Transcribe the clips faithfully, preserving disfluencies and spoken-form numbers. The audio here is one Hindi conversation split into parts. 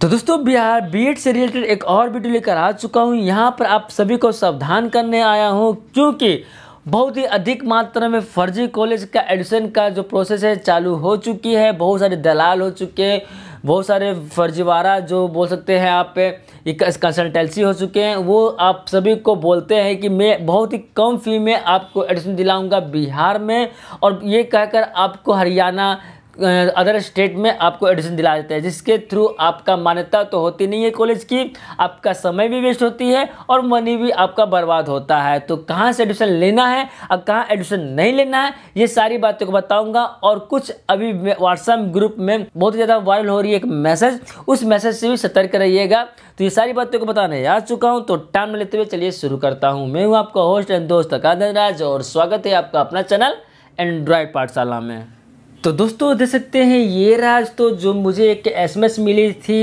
तो दोस्तों बिहार बीएड से रिलेटेड एक और वीडियो लेकर आ चुका हूँ। यहाँ पर आप सभी को सावधान करने आया हूँ क्योंकि बहुत ही अधिक मात्रा में फर्जी कॉलेज का एडमिशन का जो प्रोसेस है चालू हो चुकी है। बहुत सारे दलाल हो चुके हैं, बहुत सारे फर्जीवाड़ा जो बोल सकते हैं आप पे कंसल्टेंसी हो चुके हैं। वो आप सभी को बोलते हैं कि मैं बहुत ही कम फी में आपको एडमिशन दिलाऊंगा बिहार में, और ये कहकर आपको हरियाणा अदर स्टेट में आपको एडमिशन दिला देते हैं, जिसके थ्रू आपका मान्यता तो होती नहीं है कॉलेज की, आपका समय भी वेस्ट होती है और मनी भी आपका बर्बाद होता है। तो कहाँ से एडमिशन लेना है और कहाँ एडमिशन नहीं लेना है, ये सारी बातों को बताऊंगा। और कुछ अभी व्हाट्सएप ग्रुप में बहुत ज़्यादा वायरल हो रही है एक मैसेज, उस मैसेज से भी सतर्क रहिएगा। तो ये सारी बातों को बताने आ चुका हूँ, तो टाइम लेते हुए चलिए शुरू करता हूँ। मैं हूँ आपका होस्ट एंड दोस्त अकादर राज और स्वागत है आपका अपना चैनल एंड्रॉयड पाठशाला में। तो दोस्तों देख सकते हैं ये रहा दोस्तों जो मुझे एक एसएमएस मिली थी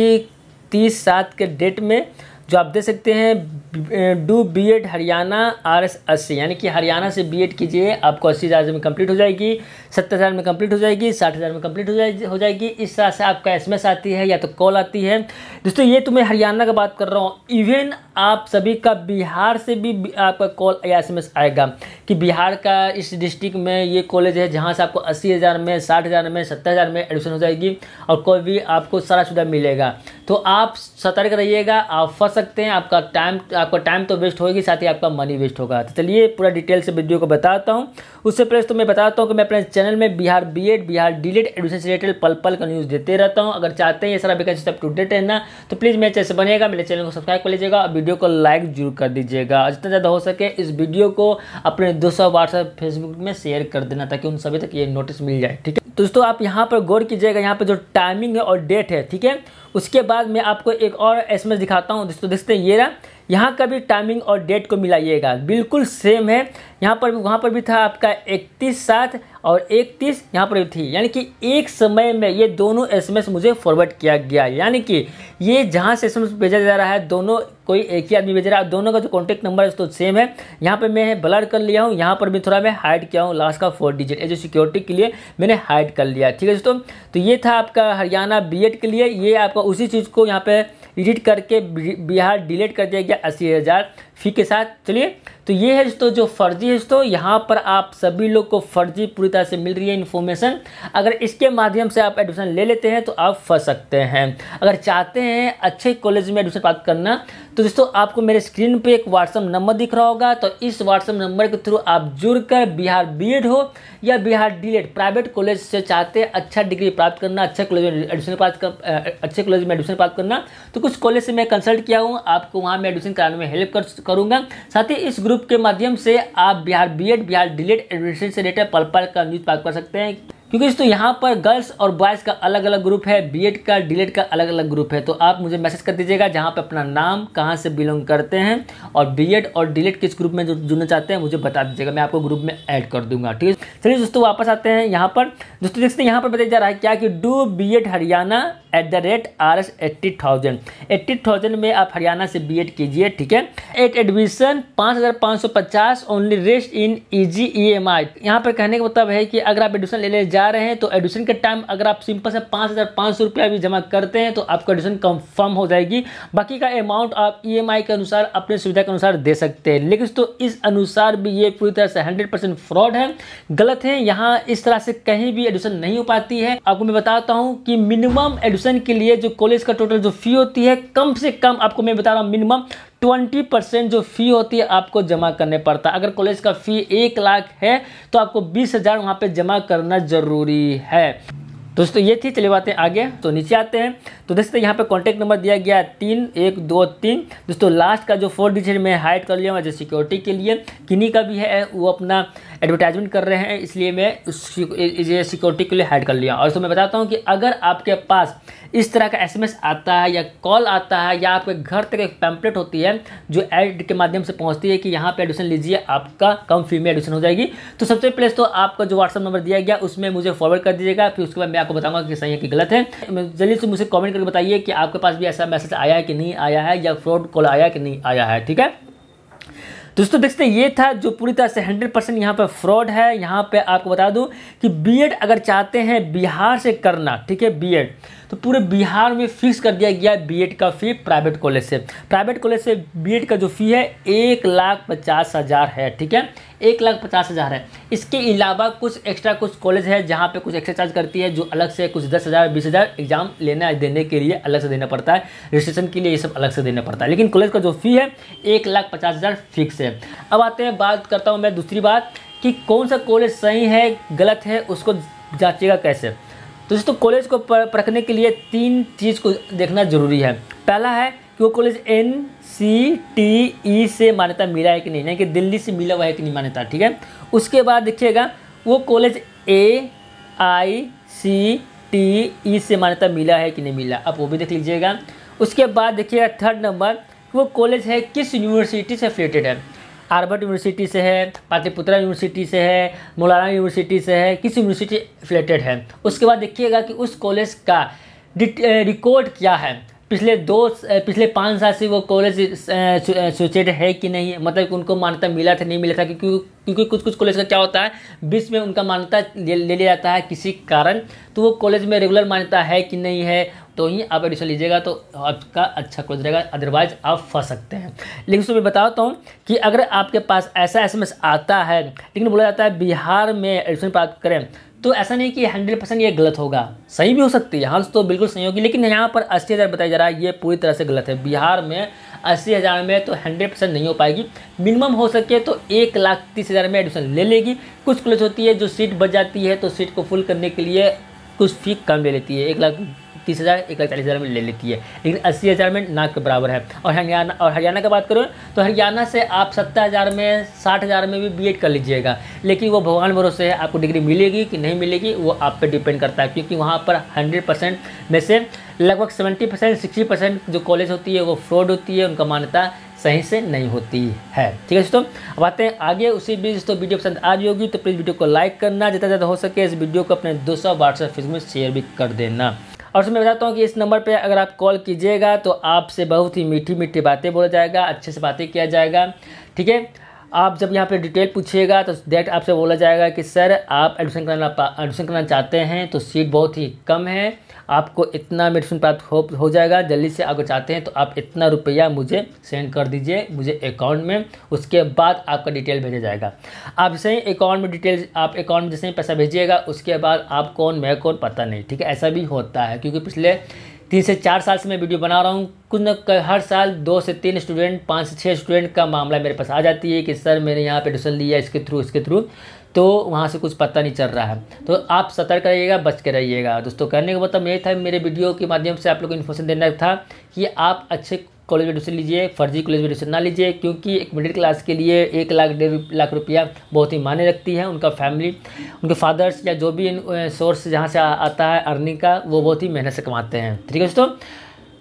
तीस सात के डेट में, जो आप देख सकते हैं do BEd Haryana R S अस्सी, यानी कि हरियाणा से बीएड कीजिए, आपको अस्सी हज़ार में कंप्लीट हो जाएगी, सत्तर हज़ार में कंप्लीट हो जाएगी, साठ हज़ार में कंप्लीट हो जाएगी हो जाएगी इस तरह से आपका एसएमएस आती है या तो कॉल आती है। दोस्तों ये तो मैं हरियाणा का बात कर रहा हूँ, इवन आप सभी का बिहार से भी आपका कॉल या एसएमएस आएगा कि बिहार का इस डिस्ट्रिक्ट में ये कॉलेज है जहाँ से आपको अस्सी हज़ार में, साठ हज़ार में, सत्तर हज़ार में एडमिशन हो जाएगी और कोई भी आपको सारा सुविधा मिलेगा। तो आप सतर्क रहिएगा, आप फंस सकते हैं, आपका टाइम आपका टाइम तो वेस्ट होगी, साथ ही आपका मनी वेस्ट होगा। तो चलिए पूरा डिटेल से वीडियो को बताता हूँ। उससे पहले तो मैं बताता हूँ कि मैं अपने चैनल में Bihar BEd, Bihar DElEd admission से रिलेटेड पल पल का न्यूज़ देते रहता हूँ। अगर चाहते हैं ये सारा वैकेंसी अप टू डेट है ना, तो प्लीज़ मेरे चैनल से बनेगा, मेरे चैनल को सब्सक्राइब कर लीजिएगा और वीडियो को लाइक जरूर कर दीजिएगा। जितना ज़्यादा हो सके इस वीडियो को अपने दोस्तों व्हाट्सएप फेसबुक में शेयर कर देना ताकि उन सभी तक ये नोटिस मिल जाए, ठीक है। तो दोस्तों आप यहाँ पर गौर कीजिएगा, यहाँ पर जो टाइमिंग है और डेट है, ठीक है। उसके बाद मैं आपको एक और एसएमएस दिखाता हूँ। दोस्तों देखते हैं ये रहा, यहाँ का भी टाइमिंग और डेट को मिलाइएगा, बिल्कुल सेम है। यहाँ पर भी वहाँ पर भी था आपका इकतीस सात और इकतीस यहाँ पर भी थी, यानी कि एक समय में ये दोनों एसएमएस मुझे फॉरवर्ड किया गया। यानी कि ये जहाँ से एसएमएस भेजा जा रहा है दोनों, कोई एक ही आदमी भेज रहा है, दोनों का जो कॉन्टैक्ट नंबर है तो सेम है। यहाँ पर मैं ब्लर कर लिया हूँ, यहाँ पर भी थोड़ा मैं हाइड किया हूँ, लास्ट का four digit as a security के लिए मैंने हाइड कर लिया, ठीक है दोस्तों। तो ये था आपका हरियाणा बीएड के लिए, ये आपका उसी चीज़ को यहाँ पर एडिट करके बिहार डिलीट कर दिया गया अस्सी हज़ार फी के साथ। चलिए तो ये है दोस्तों जो फर्जी है दोस्तों, यहाँ पर आप सभी लोग को फर्जी पूरी तरह से मिल रही है इन्फॉर्मेशन। अगर इसके माध्यम से आप एडमिशन ले लेते हैं तो आप फंस सकते हैं। अगर चाहते हैं अच्छे कॉलेज में एडमिशन प्राप्त करना, तो दोस्तों आपको मेरे स्क्रीन पे एक व्हाट्सअप नंबर दिख रहा होगा, तो इस व्हाट्सअप नंबर के थ्रू आप जुड़ कर बिहार बीएड हो या बिहार डीएलएड प्राइवेट कॉलेज से चाहते हैं अच्छा डिग्री प्राप्त करना, अच्छे कॉलेज में एडमिशन प्राप्त कर अच्छे कॉलेज में एडमिशन प्राप्त करना, तो कुछ कॉलेज से मैं कंसल्ट किया हूँ, आपको वहाँ में एडमिशन कराने में हेल्प कर करूँगा। साथ ही इस ग्रुप के माध्यम से आप Bihar BEd, Bihar DElEd admission से रिलेटेड पल पल का न्यूज़ प्राप्त कर सकते हैं, क्योंकि दोस्तों यहाँ पर गर्ल्स और बॉयज़ का अलग अलग ग्रुप है, बीएड का डीएलएड का अलग अलग ग्रुप है। तो आप मुझे मैसेज कर दीजिएगा जहाँ पे अपना नाम, कहाँ से बिलोंग करते हैं और बीएड और डीएलएड किस ग्रुप में जुड़ना चाहते हैं मुझे बता दीजिएगा, मैं आपको ग्रुप में ऐड कर दूंगा, ठीक है। चलिए दोस्तों वापस आते हैं यहाँ पर। दोस्तों देखते हैं यहाँ पर बताया जा रहा है क्या कि do BEd Haryana at the rate R S eighty thousand eighty thousand में आप हरियाणा से बीएड कीजिए, ठीक है। एट एडमिशन पाँच हज़ार पाँच सौ पचास only rest in easy EMI. यहाँ पर कहने का मतलब है कि अगर आप एडमिशन लेने जा रहे हैं तो एडमिशन के टाइम अगर आप सिंपल से पाँच हज़ार पाँच सौ रुपया भी जमा करते हैं तो आपको एडमिशन कंफर्म हो जाएगी। बाकी का अमाउंट आप ईएमआई के अनुसार अपने सुविधा के अनुसार दे सकते हैं, लेकिन तो इस अनुसार भी ये पूरी तरह से हंड्रेड परसेंट फ्रॉड है, गलत है। यहाँ इस तरह से कहीं भी एडमिशन नहीं हो पाती है। आपको मैं बताता हूँ कि मिनिमम एडमिशन के लिए जो कॉलेज का टोटल जो फी होती है, कम से कम आपको मैं बता रहा हूँ मिनिमम बीस परसेंट जो फ़ी होती है आपको जमा करने पड़ता है। अगर कॉलेज का फ़ी एक लाख है तो आपको बीस हज़ार वहाँ पर जमा करना ज़रूरी है। दोस्तों ये थी, चलिए बातें आगे। तो नीचे आते हैं, तो दोस्तों यहाँ पे कॉन्टैक्ट नंबर दिया गया है तीन एक दो तीन। दोस्तों लास्ट का जो फोर डिजिट में हाइड कर लिया हूँ एज सिक्योरिटी के लिए, किन्हीं का भी है वो अपना एडवर्टाइजमेंट कर रहे हैं इसलिए मैं उस सिक्योरिटी के लिए हाइड कर लिया। और तो मैं बताता हूँ कि अगर आपके पास इस तरह का एस एम एस आता है या कॉल आता है या आपके घर तक एक पैम्पलेट होती है जो एड के माध्यम से पहुँचती है कि यहाँ पर एडमिशन लीजिए, आपका कम फी में एडमिशन हो जाएगी, तो सबसे पहले तो आपका जो व्हाट्सअप नंबर दिया गया उसमें मुझे फॉरवर्ड कर दीजिएगा, फिर उसके बाद आपको बताऊंगा कि सही है कि गलत है। जल्दी से मुझे कमेंट करके बताइए कि आपके पास भी ऐसा मैसेज आया है कि नहीं आया है, या फ्रॉड कॉल आया कि नहीं आया है, ठीक है। दोस्तों देखते हैं, ये था जो पूरी तरह से हंड्रेड परसेंट यहाँ पर फ्रॉड है। यहाँ पे आपको बता दूं कि बीएड अगर चाहते हैं बिहार से करना, ठीक है, बीएड तो पूरे बिहार में फिक्स कर दिया गया बीएड का फ़ी प्राइवेट कॉलेज से। प्राइवेट कॉलेज से बीएड का जो फ़ी है एक लाख पचास हज़ार है, ठीक है, एक लाख पचास हज़ार है। इसके अलावा कुछ एक्स्ट्रा कुछ कॉलेज है जहाँ पे कुछ एक्स्ट्रा चार्ज करती है, जो अलग से कुछ दस हज़ार बीस हज़ार एग्ज़ाम लेने देने के लिए अलग से देना पड़ता है, रजिस्ट्रेशन के लिए ये सब अलग से देना पड़ता है, लेकिन कॉलेज का जो फ़ी है एक लाख पचास हज़ार फिक्स है। अब आते हैं, बात करता हूँ मैं दूसरी बात कि कौन सा कॉलेज सही है गलत है, उसको जाँचेगा कैसे। तो दोस्तों कॉलेज को परखने के लिए तीन चीज़ को देखना ज़रूरी है। पहला है कि वो college N C T E से मान्यता मिला है कि नहीं, यानी कि दिल्ली से मिला हुआ है कि नहीं मान्यता, ठीक है। उसके बाद देखिएगा वो कॉलेज ए आई सी टी ई से मान्यता मिला है कि नहीं मिला, आप वो भी देख लीजिएगा। उसके बाद देखिएगा थर्ड नंबर, वो कॉलेज है किस यूनिवर्सिटी से रिलेटेड है, हार्वर्ड यूनिवर्सिटी से है, पाटलिपुत्र यूनिवर्सिटी से है, मोलाना यूनिवर्सिटी से है, किस यूनिवर्सिटी रिलेटेड है। उसके बाद देखिएगा कि उस कॉलेज का रिकॉर्ड क्या है, पिछले दो पिछले पाँच साल से वो कॉलेज एसोसिएटेड है कि नहीं, मतलब कि उनको मान्यता मिला था नहीं मिला था, क्योंकि क्योंकि कुछ कुछ कॉलेज का क्या होता है बीच में उनका मान्यता ले लिया जाता है किसी कारण, तो वो कॉलेज में रेगुलर मान्यता है कि नहीं है, तो ही आप एडमिशन लीजिएगा तो आपका अच्छा कॉलेज रहेगा, अदरवाइज आप फंस सकते हैं। लेकिन उसमें मैं बताता हूँ कि अगर आपके पास ऐसा एस एम एस आता है, लेकिन बोला जाता है बिहार में एडमिशन प्राप्त करें, तो ऐसा नहीं कि हंड्रेड परसेंट ये गलत होगा, सही भी हो सकती है, हाँ तो बिल्कुल सही होगी, लेकिन यहाँ पर अस्सी हज़ार बताया जा रहा है, ये पूरी तरह से गलत है। बिहार में अस्सी हज़ार में तो हंड्रेड परसेंट नहीं हो पाएगी, मिनिमम हो सके तो एक लाख तीस हज़ार में एडमिशन ले लेगी। कुछ कॉलेज होती है जो सीट बच जाती है तो सीट को फुल करने के लिए कुछ फी कम ले लेती है, एक लाख तीस हज़ार एक लाख चालीस हज़ार में ले लेती है, लेकिन अस्सी हज़ार में ना के बराबर है। और हरियाणा और हरियाणा की बात करो तो हरियाणा से आप सत्तर हज़ार में साठ हज़ार में भी बीएड कर लीजिएगा, लेकिन वो भगवान भरोसे है आपको डिग्री मिलेगी कि नहीं मिलेगी, वो आप पे डिपेंड करता है, क्योंकि वहाँ पर हंड्रेड परसेंट में से लगभग सेवेंटी परसेंट सिक्सटी परसेंट जो कॉलेज होती है वो फ्रॉड होती है, उनका मान्यता सही से नहीं होती है, ठीक है दोस्तों। अब आते हैं आगे, उसी बीच दोस्तों वीडियो पसंद आ रही होगी तो प्लीज़ वीडियो को लाइक करना, जितना ज़्यादा हो सके इस वीडियो को अपने दोस्तों व्हाट्सएप फेसबुक में शेयर भी कर देना। और मैं बताता हूँ कि इस नंबर पे अगर आप कॉल कीजिएगा तो आपसे बहुत ही मीठी मीठी बातें बोला जाएगा, अच्छे से बातें किया जाएगा, ठीक है। आप जब यहाँ पे डिटेल पूछिएगा तो डायरेक्ट आपसे बोला जाएगा कि सर आप एडमिशन कराना एडमिशन कराना चाहते हैं तो सीट बहुत ही कम है, आपको इतना एडमिशन प्राप्त हो, हो जाएगा, जल्दी से अगर चाहते हैं तो आप इतना रुपया मुझे सेंड कर दीजिए मुझे अकाउंट में, उसके बाद आपका डिटेल भेजा जाएगा। आप जैसे ही अकाउंट में डिटेल आप अकाउंट में जैसे ही पैसा भेजिएगा उसके बाद आप कौन मैं कौन पता नहीं, ठीक है, ऐसा भी होता है, क्योंकि पिछले तीन से चार साल से मैं वीडियो बना रहा हूँ, कुछ न हर साल दो से तीन स्टूडेंट पाँच से छः स्टूडेंट का मामला मेरे पास आ जाती है कि सर मैंने यहाँ पे एडमिशन लिया इसके थ्रू इसके थ्रू तो वहाँ से कुछ पता नहीं चल रहा है, तो आप सतर्क रहिएगा, बच के रहिएगा दोस्तों। कहने का मतलब यही था, मेरे वीडियो के माध्यम से आप लोगों को इन्फॉर्मेशन देना था कि आप अच्छे कॉलेज में एडमिशन लीजिए, फर्जी कॉलेज में एडमिशन ना लीजिए, क्योंकि एक मिडिल क्लास के लिए एक लाख डेढ़ लाख रुपया बहुत ही मायने रखती है, उनका फैमिली उनके फादर्स या जो भी सोर्स जहाँ से आता है अर्निंग का वो बहुत ही मेहनत से कमाते हैं, ठीक है दोस्तों।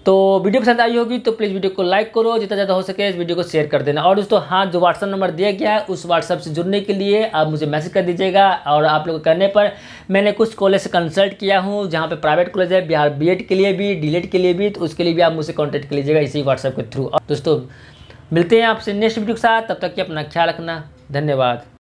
तो वीडियो पसंद आई होगी तो प्लीज़ वीडियो को लाइक करो, जितना ज़्यादा हो सके इस वीडियो को शेयर कर देना। और दोस्तों हाँ, जो व्हाट्सअप नंबर दिया गया है उस व्हाट्सअप से जुड़ने के लिए आप मुझे मैसेज कर दीजिएगा, और आप लोगों के कहने पर मैंने कुछ कॉलेज से कंसल्ट किया हूँ जहाँ पे प्राइवेट कॉलेज है बिहार बीएड के लिए भी डी एल एड के लिए भी, तो उसके लिए भी आप मुझसे कॉन्टैक्ट कर लीजिएगा इसी व्हाट्सएप के थ्रू। और दोस्तों मिलते हैं आपसे नेक्स्ट वीडियो के साथ, तब तक कि अपना ख्याल रखना, धन्यवाद।